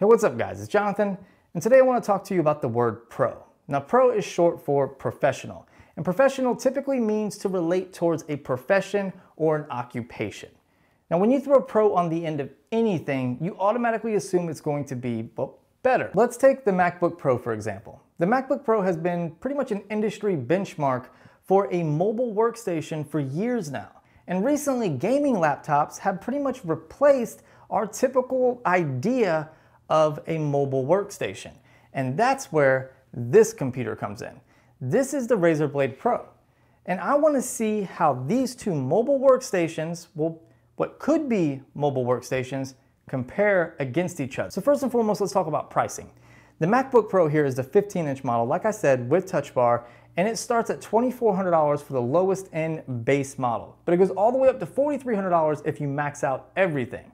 Hey, what's up guys, it's Jonathan, and today I want to talk to you about the word pro. Now pro is short for professional, and professional typically means to relate towards a profession or an occupation. Now when you throw pro on the end of anything, you automatically assume it's going to be, well, better. Let's take the MacBook Pro for example. The MacBook Pro has been pretty much an industry benchmark for a mobile workstation for years now, and recently gaming laptops have pretty much replaced our typical idea of a mobile workstation. And that's where this computer comes in. This is the Razer Blade Pro. And I wanna see how these two mobile workstations, well, what could be mobile workstations, compare against each other. So first and foremost, let's talk about pricing. The MacBook Pro here is the 15-inch model, like I said, with Touch Bar, and it starts at $2,400 for the lowest end base model. But it goes all the way up to $4,300 if you max out everything.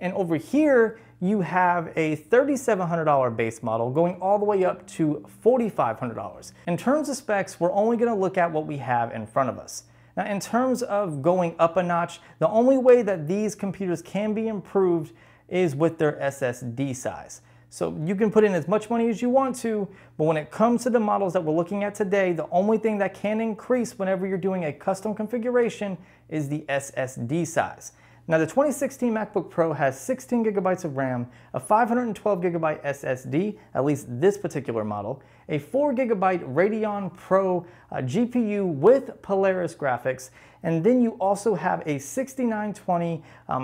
And over here, you have a $3,700 base model going all the way up to $4,500. In terms of specs, we're only gonna look at what we have in front of us. Now, in terms of going up a notch, the only way that these computers can be improved is with their SSD size. So you can put in as much money as you want to, but when it comes to the models that we're looking at today, the only thing that can increase whenever you're doing a custom configuration is the SSD size. Now the 2016 MacBook Pro has 16 gigabytes of RAM, a 512 gigabyte SSD, at least this particular model, a 4 gigabyte Radeon Pro GPU with Polaris graphics, and then you also have a 6920 HQ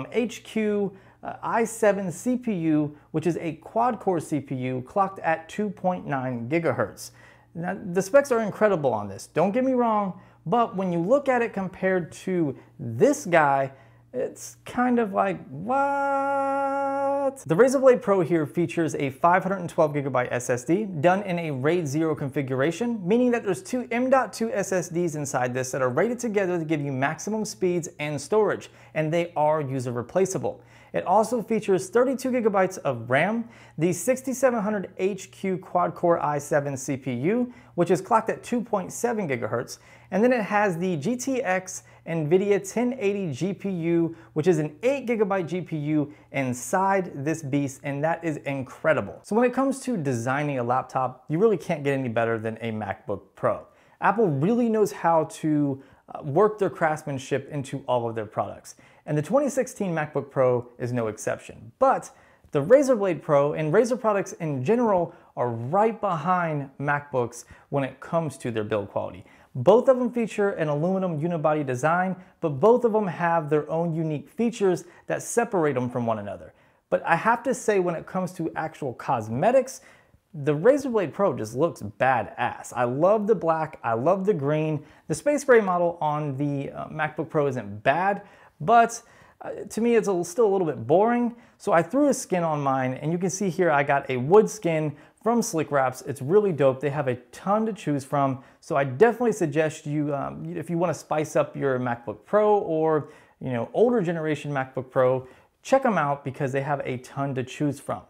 i7 CPU, which is a quad core CPU clocked at 2.9 gigahertz. Now the specs are incredible on this, don't get me wrong, but when you look at it compared to this guy, it's kind of like, what? The Razer Blade Pro here features a 512 GB SSD done in a RAID 0 configuration, meaning that there's two M.2 SSDs inside this that are rated together to give you maximum speeds and storage, and they are user replaceable. It also features 32 GB of RAM, the 6700 HQ quad-core i7 CPU, which is clocked at 2.7 gigahertz, and then it has the GTX NVIDIA 1080 GPU, which is an 8 GB GPU inside this beast, and that is incredible. So when it comes to designing a laptop, you really can't get any better than a MacBook Pro. Apple really knows how to work their craftsmanship into all of their products. And the 2016 MacBook Pro is no exception. But the Razer Blade Pro and Razer products in general are right behind MacBooks when it comes to their build quality. Both of them feature an aluminum unibody design, but both of them have their own unique features that separate them from one another. But I have to say, when it comes to actual cosmetics, the Razer Blade Pro just looks badass. I love the black, I love the green. The space gray model on the MacBook Pro isn't bad, but to me it's still a little bit boring. So I threw a skin on mine, and you can see here I got a wood skin from Slick Wraps. It's really dope. They have a ton to choose from. So I definitely suggest you, if you want to spice up your MacBook Pro or, you know, older generation MacBook Pro, check them out because they have a ton to choose from.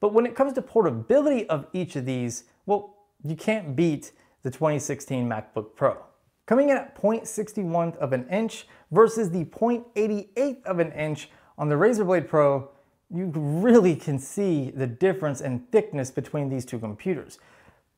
But when it comes to portability of each of these, well, you can't beat the 2016 MacBook Pro. Coming in at 0.61 of an inch versus the 0.88 of an inch on the Razer Blade Pro, you really can see the difference in thickness between these two computers.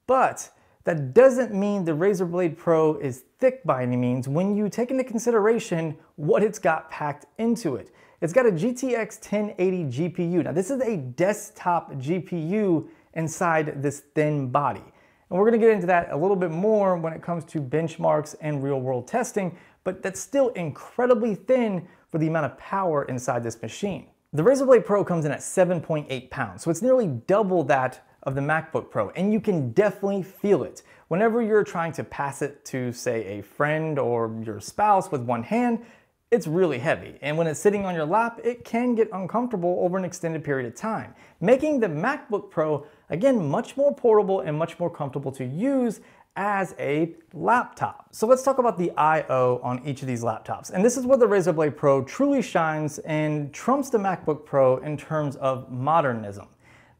But that doesn't mean the Razer Blade Pro is thick by any means when you take into consideration what it's got packed into it. It's got a GTX 1080 GPU. Now this is a desktop GPU inside this thin body. And we're gonna get into that a little bit more when it comes to benchmarks and real world testing, but that's still incredibly thin for the amount of power inside this machine. The Razer Blade Pro comes in at 7.8 pounds, so it's nearly double that of the MacBook Pro, and you can definitely feel it. Whenever you're trying to pass it to, say, a friend or your spouse with one hand, it's really heavy, and when it's sitting on your lap, it can get uncomfortable over an extended period of time, making the MacBook Pro, again, much more portable and much more comfortable to use as a laptop. So let's talk about the I/O on each of these laptops. And this is where the Razer Blade Pro truly shines and trumps the MacBook Pro in terms of modernism.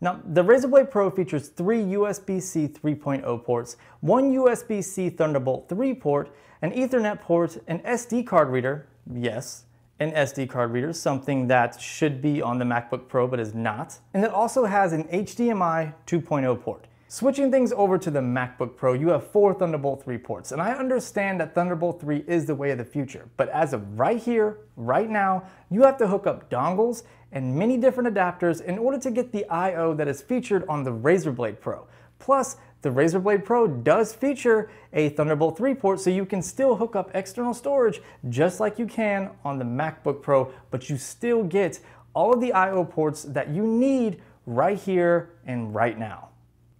Now, the Razer Blade Pro features 3 USB-C 3.0 ports, 1 USB-C Thunderbolt 3 port, an Ethernet port, an SD card reader, yes, an SD card reader, something that should be on the MacBook Pro but is not. And it also has an HDMI 2.0 port. Switching things over to the MacBook Pro, you have four Thunderbolt 3 ports, and I understand that Thunderbolt 3 is the way of the future, but as of right here, right now, you have to hook up dongles and many different adapters in order to get the I/O that is featured on the Razer Blade Pro. Plus, the Razer Blade Pro does feature a Thunderbolt 3 port, so you can still hook up external storage just like you can on the MacBook Pro, but you still get all of the I/O ports that you need right here and right now.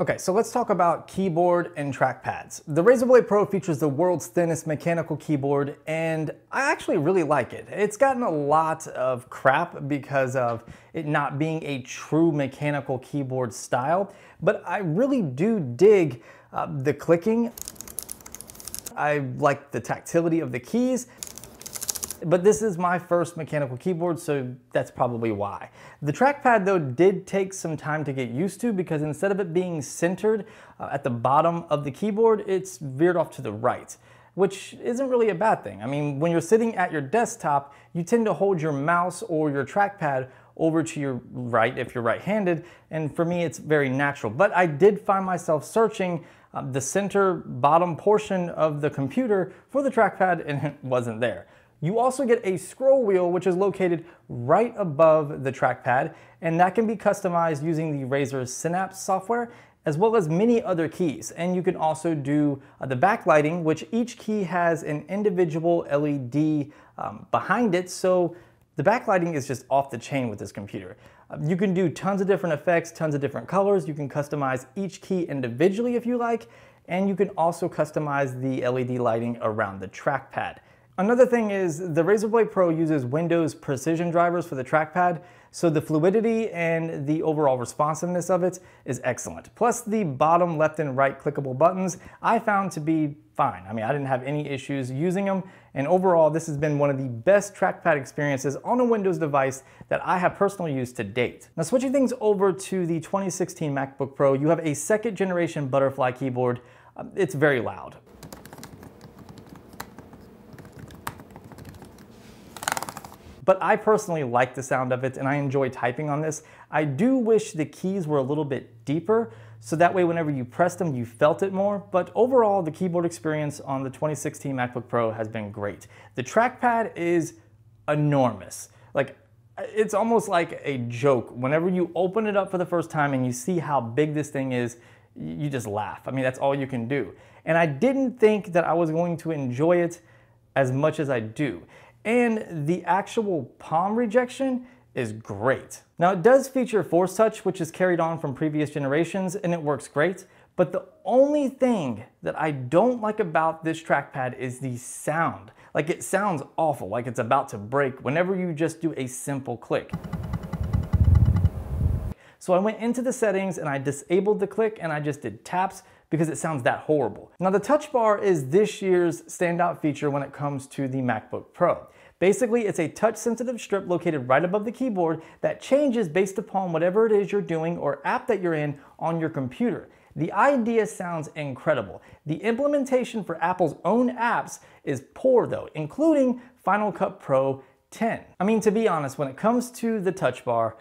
Okay, so let's talk about keyboard and trackpads. The Razer Blade Pro features the world's thinnest mechanical keyboard, and I actually really like it. It's gotten a lot of crap because of it not being a true mechanical keyboard style, but I really do dig the clicking. I like the tactility of the keys. But this is my first mechanical keyboard, so that's probably why. The trackpad, though, did take some time to get used to because instead of it being centered at the bottom of the keyboard, it's veered off to the right, which isn't really a bad thing. I mean, when you're sitting at your desktop, you tend to hold your mouse or your trackpad over to your right if you're right-handed, and for me, it's very natural. But I did find myself searching the center bottom portion of the computer for the trackpad, and it wasn't there. You also get a scroll wheel, which is located right above the trackpad, and that can be customized using the Razer Synapse software, as well as many other keys. And you can also do the backlighting, which each key has an individual LED behind it, so the backlighting is just off the chain with this computer. You can do tons of different effects, tons of different colors. You can customize each key individually if you like, and you can also customize the LED lighting around the trackpad. Another thing is the Razer Blade Pro uses Windows precision drivers for the trackpad, so the fluidity and the overall responsiveness of it is excellent. Plus the bottom left and right clickable buttons I found to be fine. I mean, I didn't have any issues using them, and overall this has been one of the best trackpad experiences on a Windows device that I have personally used to date. Now switching things over to the 2016 MacBook Pro, you have a second generation butterfly keyboard. It's very loud. But I personally like the sound of it and I enjoy typing on this. I do wish the keys were a little bit deeper, so that way whenever you pressed them, you felt it more. But overall, the keyboard experience on the 2016 MacBook Pro has been great. The trackpad is enormous. Like, it's almost like a joke. Whenever you open it up for the first time and you see how big this thing is, you just laugh. I mean, that's all you can do. And I didn't think that I was going to enjoy it as much as I do. And the actual palm rejection is great. Now it does feature Force Touch, which is carried on from previous generations, and it works great. But the only thing that I don't like about this trackpad is the sound. Like, it sounds awful, like it's about to break whenever you just do a simple click. So I went into the settings and I disabled the click and I just did taps, because it sounds that horrible. Now the Touch Bar is this year's standout feature when it comes to the MacBook Pro. Basically, it's a touch-sensitive strip located right above the keyboard that changes based upon whatever it is you're doing or app that you're in on your computer. The idea sounds incredible. The implementation for Apple's own apps is poor though, including Final Cut Pro X. I mean, to be honest, when it comes to the Touch Bar,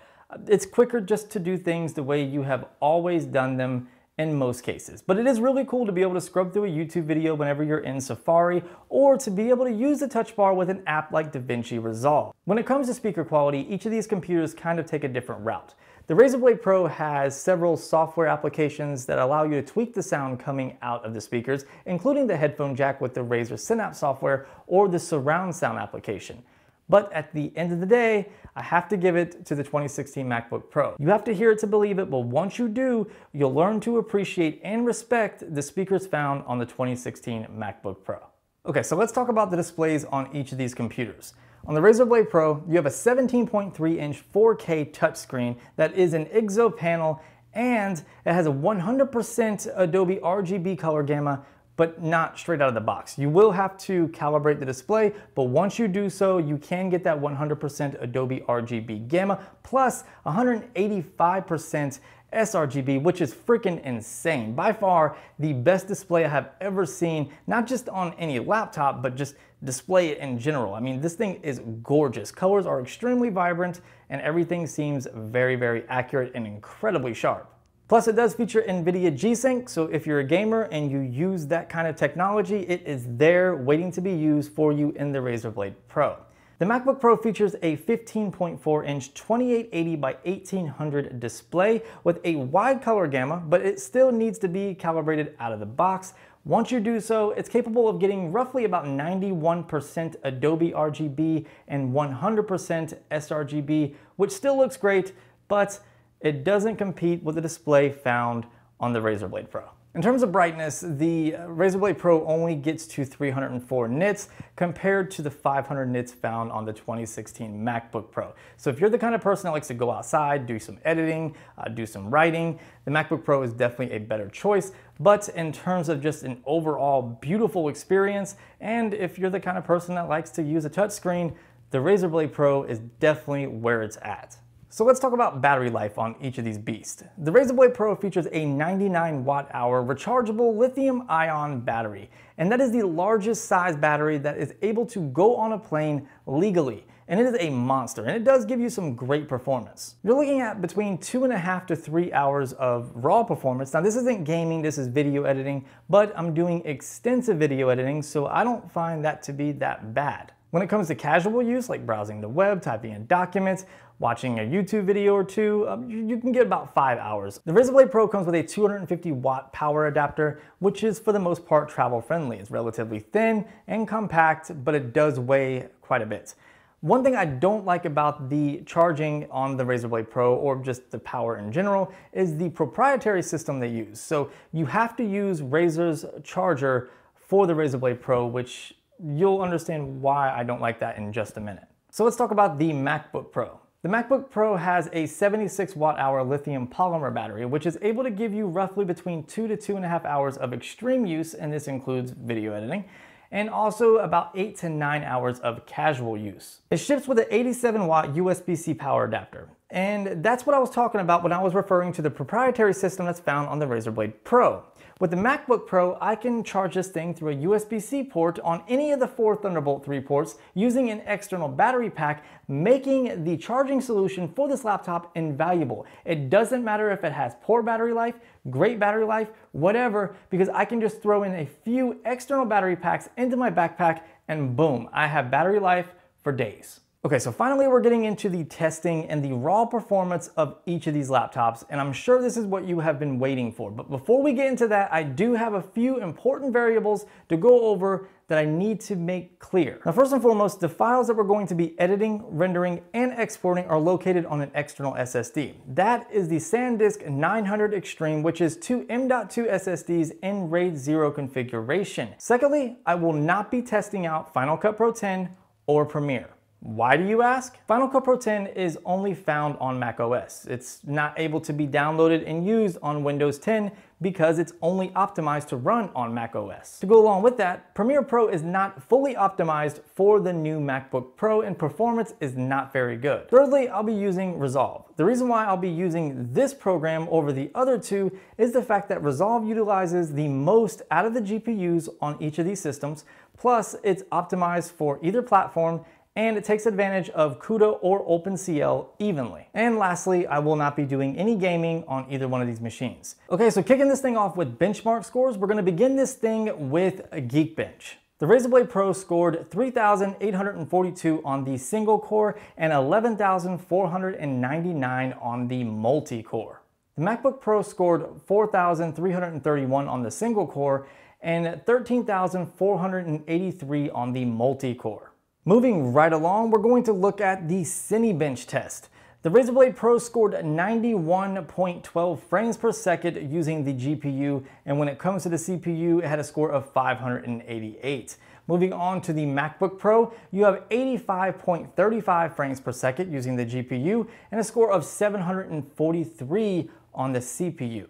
it's quicker just to do things the way you have always done them in most cases. But it is really cool to be able to scrub through a YouTube video whenever you're in Safari, or to be able to use the Touch Bar with an app like DaVinci Resolve. When it comes to speaker quality, each of these computers kind of take a different route. The Razer Blade Pro has several software applications that allow you to tweak the sound coming out of the speakers, including the headphone jack with the Razer Synapse software or the surround sound application. But at the end of the day, I have to give it to the 2016 MacBook Pro. You have to hear it to believe it, but once you do, you'll learn to appreciate and respect the speakers found on the 2016 MacBook Pro. Okay, so let's talk about the displays on each of these computers. On the Razer Blade Pro, you have a 17.3-inch 4K touchscreen that is an IGZO panel, and it has a 100% Adobe RGB color gamma, but not straight out of the box. You will have to calibrate the display, but once you do so, you can get that 100% Adobe RGB gamma, plus 185% sRGB, which is freaking insane. By far the best display I have ever seen, not just on any laptop, but just display in general. I mean, this thing is gorgeous. Colors are extremely vibrant and everything seems very, very accurate and incredibly sharp. Plus, it does feature NVIDIA G-Sync, so if you're a gamer and you use that kind of technology, it is there waiting to be used for you in the Razer Blade Pro. The MacBook Pro features a 15.4-inch 2880 by 1800 display with a wide color gamma, but it still needs to be calibrated out of the box. Once you do so, it's capable of getting roughly about 91% Adobe RGB and 100% sRGB, which still looks great, but it doesn't compete with the display found on the Razer Blade Pro. In terms of brightness, the Razer Blade Pro only gets to 304 nits compared to the 500 nits found on the 2016 MacBook Pro. So if you're the kind of person that likes to go outside, do some editing, do some writing, the MacBook Pro is definitely a better choice. But in terms of just an overall beautiful experience, and if you're the kind of person that likes to use a touchscreen, the Razer Blade Pro is definitely where it's at. So let's talk about battery life on each of these beasts. The Razer Blade Pro features a 99 watt-hour rechargeable lithium-ion battery, and that is the largest size battery that is able to go on a plane legally. And it is a monster, and it does give you some great performance. You're looking at between 2.5 to 3 hours of raw performance. Now, this isn't gaming, this is video editing, but I'm doing extensive video editing, so I don't find that to be that bad. When it comes to casual use, like browsing the web, typing in documents, watching a YouTube video or two, you can get about 5 hours. The Razer Blade Pro comes with a 250 watt power adapter, which is for the most part travel friendly. It's relatively thin and compact, but it does weigh quite a bit. One thing I don't like about the charging on the Razer Blade Pro, or just the power in general, is the proprietary system they use. So you have to use Razer's charger for the Razer Blade Pro, which you'll understand why I don't like that in just a minute. So let's talk about the MacBook Pro. The MacBook Pro has a 76 watt-hour lithium polymer battery, which is able to give you roughly between 2 to 2.5 hours of extreme use, and this includes video editing, and also about 8 to 9 hours of casual use. It ships with an 87 watt USB-C power adapter. And that's what I was talking about when I was referring to the proprietary system that's found on the Razer Blade Pro. With the MacBook Pro, I can charge this thing through a USB-C port on any of the 4 Thunderbolt 3 ports using an external battery pack, making the charging solution for this laptop invaluable. It doesn't matter if it has poor battery life, great battery life, whatever, because I can just throw in a few external battery packs into my backpack and boom, I have battery life for days. Okay, so finally we're getting into the testing and the raw performance of each of these laptops, and I'm sure this is what you have been waiting for. But before we get into that, I do have a few important variables to go over that I need to make clear. Now, first and foremost, the files that we're going to be editing, rendering, and exporting are located on an external SSD. That is the SanDisk 900 Extreme, which is 2 M.2 SSDs in RAID 0 configuration. Secondly, I will not be testing out Final Cut Pro X or Premiere. Why do you ask? Final Cut Pro X is only found on macOS. It's not able to be downloaded and used on Windows 10 because it's only optimized to run on macOS. To go along with that, Premiere Pro is not fully optimized for the new MacBook Pro and performance is not very good. Thirdly, I'll be using Resolve. The reason why I'll be using this program over the other two is the fact that Resolve utilizes the most out of the GPUs on each of these systems, plus it's optimized for either platform and it takes advantage of CUDA or OpenCL evenly. And lastly, I will not be doing any gaming on either one of these machines. Okay, so kicking this thing off with benchmark scores, we're gonna begin this thing with Geekbench. The Razer Blade Pro scored 3,842 on the single core and 11,499 on the multi-core. The MacBook Pro scored 4,331 on the single core and 13,483 on the multi-core. Moving right along, we're going to look at the Cinebench test. The Razer Blade Pro scored 91.12 frames per second using the GPU, and when it comes to the CPU, it had a score of 588. Moving on to the MacBook Pro, you have 85.35 frames per second using the GPU, and a score of 743 on the CPU.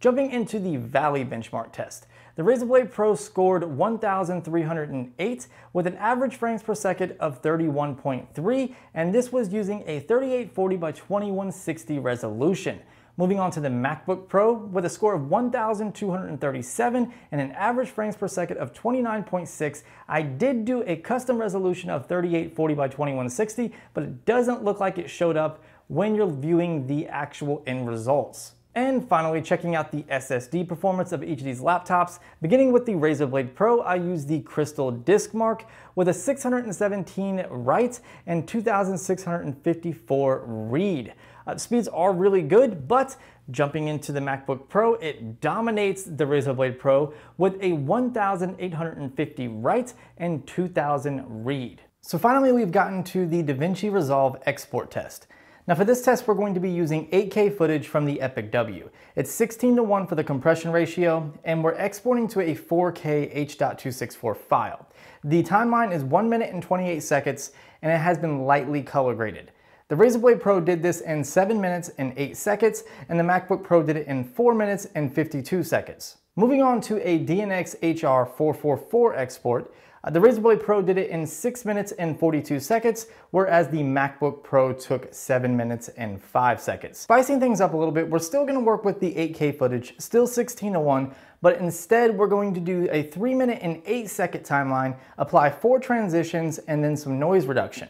Jumping into the Valley Benchmark test. The Razer Blade Pro scored 1,308 with an average frames per second of 31.3, and this was using a 3840 by 2160 resolution. Moving on to the MacBook Pro with a score of 1,237 and an average frames per second of 29.6. I did do a custom resolution of 3840 by 2160, but it doesn't look like it showed up when you're viewing the actual end results. And finally, checking out the SSD performance of each of these laptops. Beginning with the Razer Blade Pro, I used the Crystal Disk Mark with a 617 write and 2,654 read. Speeds are really good, but jumping into the MacBook Pro, it dominates the Razer Blade Pro with a 1,850 write and 2,000 read. So finally, we've gotten to the DaVinci Resolve export test. Now for this test, we're going to be using 8K footage from the EPIC-W. It's 16:1 for the compression ratio, and we're exporting to a 4K H.264 file. The timeline is 1 minute and 28 seconds, and it has been lightly color graded. The Razer Blade Pro did this in 7 minutes and 8 seconds, and the MacBook Pro did it in 4 minutes and 52 seconds. Moving on to a DNxHR 444 export, the Razer Blade Pro did it in 6 minutes and 42 seconds, whereas the MacBook Pro took 7 minutes and 5 seconds. Spicing things up a little bit, we're still going to work with the 8K footage, still 16:1, but instead we're going to do a 3 minute and 8 second timeline, apply 4 transitions, and then some noise reduction.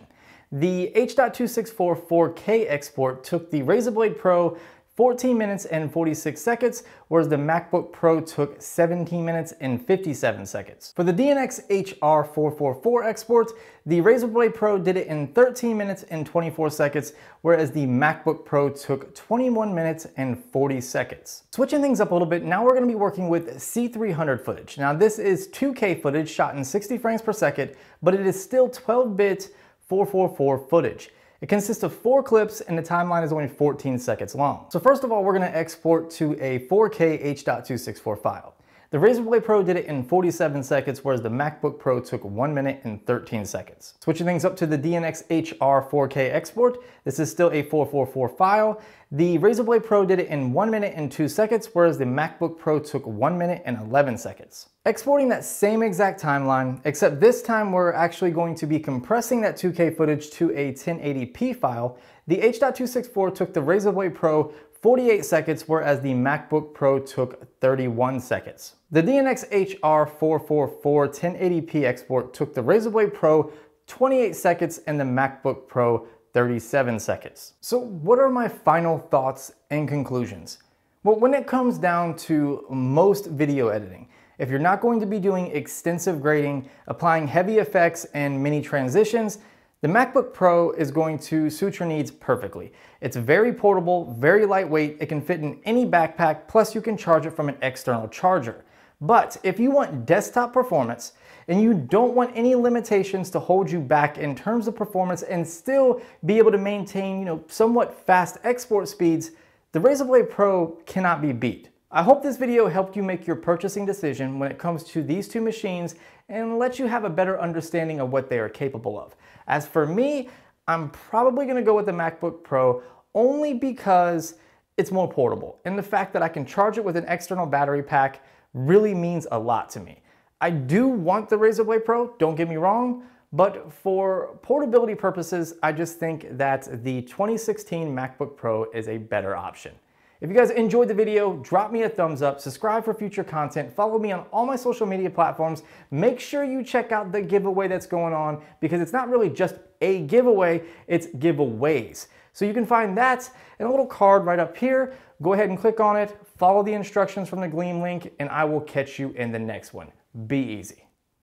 The H.264 4K export took the Razer Blade Pro 14 minutes and 46 seconds, whereas the MacBook Pro took 17 minutes and 57 seconds. For the DNxHR 444 export, the Razer Blade Pro did it in 13 minutes and 24 seconds, whereas the MacBook Pro took 21 minutes and 40 seconds. Switching things up a little bit, now we're gonna be working with C300 footage. Now this is 2K footage shot in 60 frames per second, but it is still 12-bit 444 footage. It consists of 4 clips and the timeline is only 14 seconds long. So first of all, we're going to export to a 4K H.264 file. The Razer Blade Pro did it in 47 seconds, whereas the MacBook Pro took 1 minute and 13 seconds. Switching things up to the DNxHR 4K export, this is still a 444 file. The Razer Blade Pro did it in 1 minute and 2 seconds, whereas the MacBook Pro took 1 minute and 11 seconds. Exporting that same exact timeline, except this time we're actually going to be compressing that 2K footage to a 1080p file. The H.264 took the Razer Blade Pro 48 seconds, whereas the MacBook Pro took 31 seconds. The DNxHR 444 1080p export took the Razer Blade Pro 28 seconds and the MacBook Pro 37 seconds. So what are my final thoughts and conclusions? Well, when it comes down to most video editing, if you're not going to be doing extensive grading, applying heavy effects and many transitions, the MacBook Pro is going to suit your needs perfectly. It's very portable, very lightweight, it can fit in any backpack, plus you can charge it from an external charger. But if you want desktop performance and you don't want any limitations to hold you back in terms of performance and still be able to maintain, somewhat fast export speeds, the Razer Blade Pro cannot be beat. I hope this video helped you make your purchasing decision when it comes to these two machines and let you have a better understanding of what they are capable of. As for me, I'm probably gonna go with the MacBook Pro only because it's more portable, and the fact that I can charge it with an external battery pack really means a lot to me. I do want the Razer Blade Pro, don't get me wrong, but for portability purposes, I just think that the 2016 MacBook Pro is a better option. If you guys enjoyed the video, drop me a thumbs up, subscribe for future content, follow me on all my social media platforms. Make sure you check out the giveaway that's going on, because it's not really just a giveaway, it's giveaways. So you can find that and a little card right up here. Go ahead and click on it, follow the instructions from the Gleam link, and I will catch you in the next one. Be easy.